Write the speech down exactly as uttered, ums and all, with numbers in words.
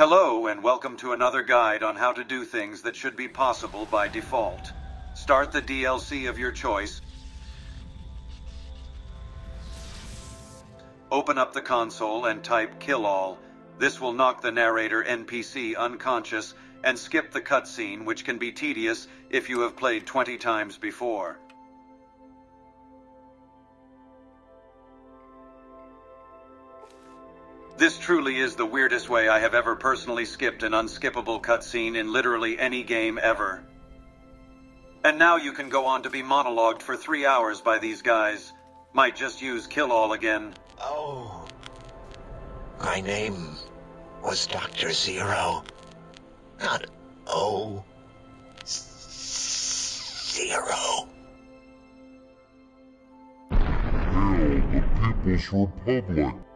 Hello and welcome to another guide on how to do things that should be possible by default. Start the D L C of your choice. Open up the console and type kill all. This will knock the narrator N P C unconscious and skip the cutscene, which can be tedious if you have played twenty times before. This truly is the weirdest way I have ever personally skipped an unskippable cutscene in literally any game ever. And now you can go on to be monologued for three hours by these guys. Might just use kill all again. Oh. My name was Doctor Zero. Not O. Zero. Hail the People's Republic.